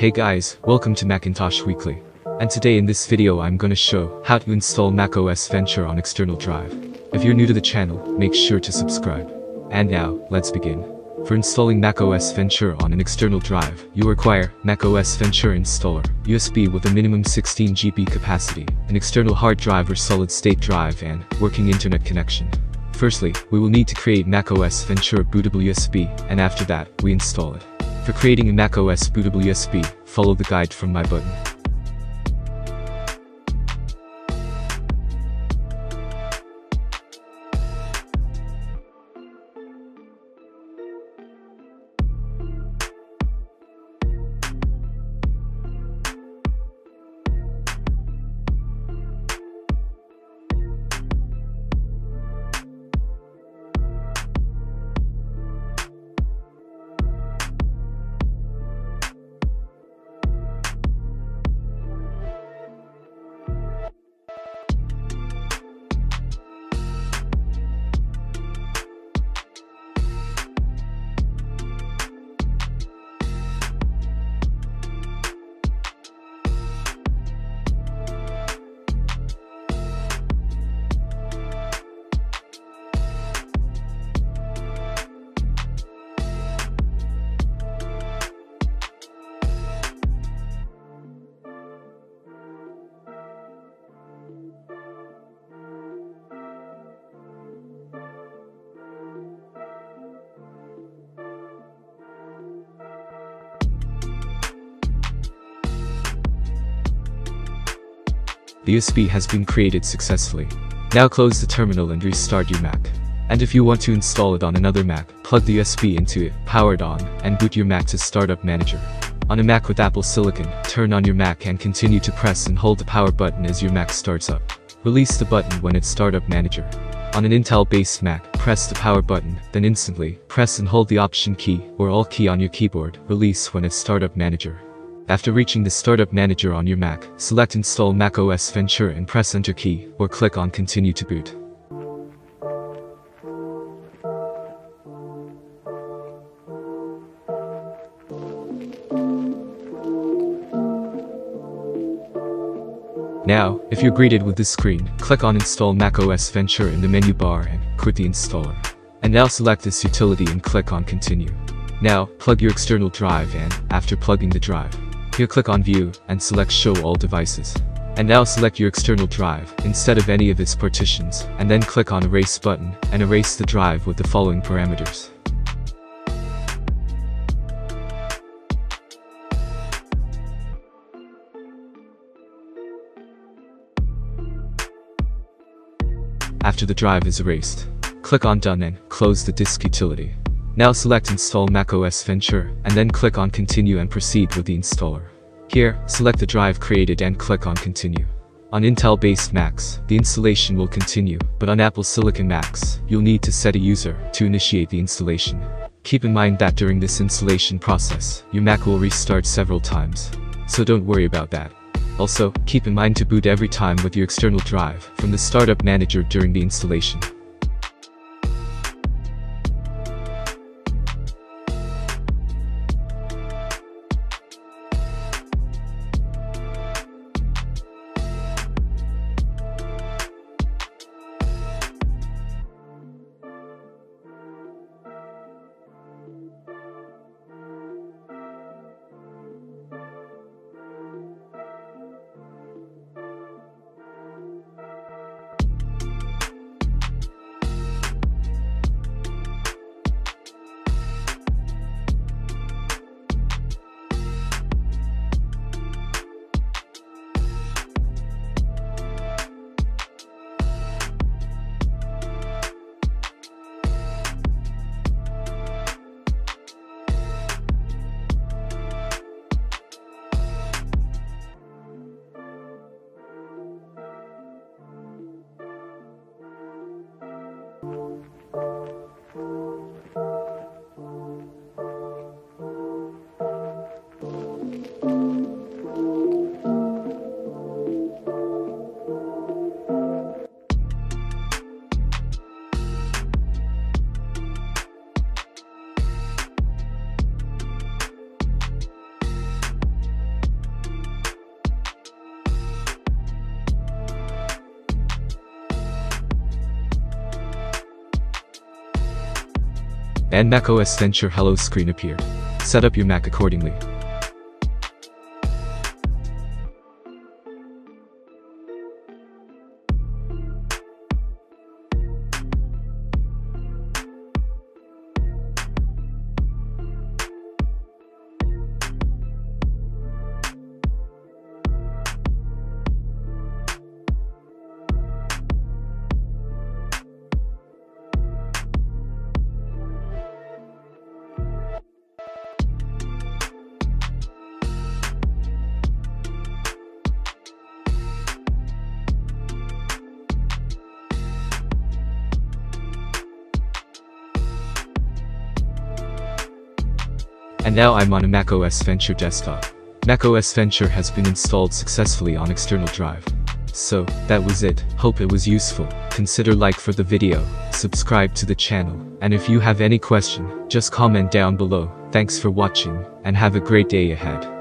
Hey guys, welcome to Macintosh Weekly. And today in this video I'm gonna show how to install macOS Ventura on external drive. If you're new to the channel, make sure to subscribe. And now, let's begin. For installing macOS Ventura on an external drive, you require macOS Ventura installer, USB with a minimum 16 GB capacity, an external hard drive or solid-state drive, and working internet connection. Firstly, we will need to create macOS Ventura bootable USB, and after that, we install it. For creating a macOS bootable USB, follow the guide from my button. The USB has been created successfully. Now close the terminal and restart your Mac. And if you want to install it on another Mac, plug the USB into it, power it on, and boot your Mac to Startup Manager. On a Mac with Apple Silicon, turn on your Mac and continue to press and hold the power button as your Mac starts up. Release the button when it's Startup Manager. On an Intel-based Mac, press the power button, then instantly, press and hold the Option key, or Alt key on your keyboard, release when it's Startup Manager. After reaching the Startup Manager on your Mac, select Install macOS Ventura and press Enter key, or click on Continue to boot. Now, if you're greeted with this screen, click on Install macOS Ventura in the menu bar and quit the installer. And now select this utility and click on Continue. Now, plug your external drive and, after plugging the drive, here click on View, and select Show All Devices. And now select your external drive, instead of any of its partitions, and then click on Erase button, and erase the drive with the following parameters. After the drive is erased, click on Done and close the Disk Utility. Now select Install macOS Ventura, and then click on Continue and proceed with the installer. Here, select the drive created and click on Continue. On Intel-based Macs, the installation will continue, but on Apple Silicon Macs, you'll need to set a user to initiate the installation. Keep in mind that during this installation process, your Mac will restart several times, so don't worry about that. Also, keep in mind to boot every time with your external drive from the Startup Manager during the installation. and macOS Ventura Hello screen appeared. Set up your Mac accordingly. And now I'm on a macOS Ventura desktop. macOS Ventura has been installed successfully on external drive. So, that was it. Hope it was useful. Consider like for the video, subscribe to the channel, and if you have any question, just comment down below. Thanks for watching, and have a great day ahead.